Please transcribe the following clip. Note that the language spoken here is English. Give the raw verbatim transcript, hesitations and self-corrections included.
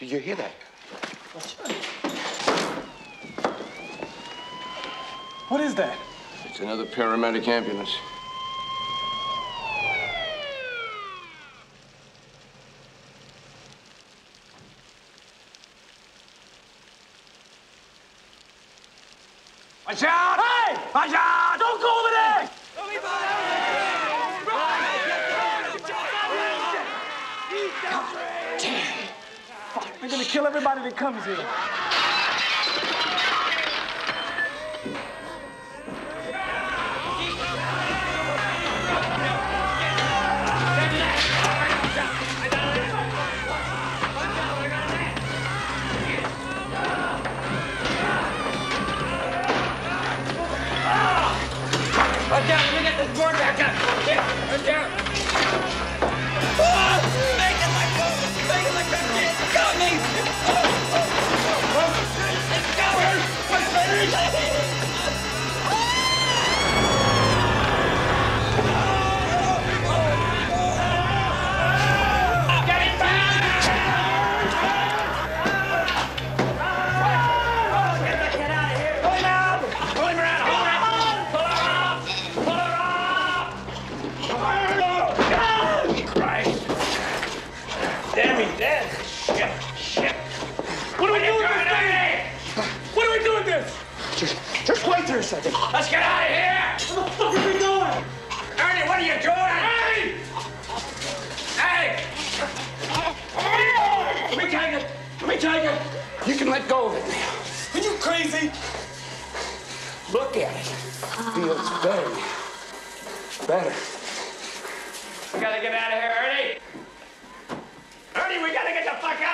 Did you hear that? What's that? What is that? It's another paramedic ambulance. Watch out! Hey! Watch out! Don't go over there! God damn! Fuck. They're gonna kill everybody that comes here. Watch out, let me get this board back up. Watch out. Oh, making my boat, making my crap, it's got me. Oh, oh, oh, oh. It's got me. What's Get it back. Get that kid out of here. Pull him out. Pull him around. Just wait there a second. Let's get out of here! What the fuck are we doing? Ernie, what are you doing? Hey! Hey! Let me take it. Let me take it. You can let go of it now. Are you crazy? Look at it. Feels better. Better. We gotta get out of here, Ernie. Ernie, we gotta get the fuck out of here.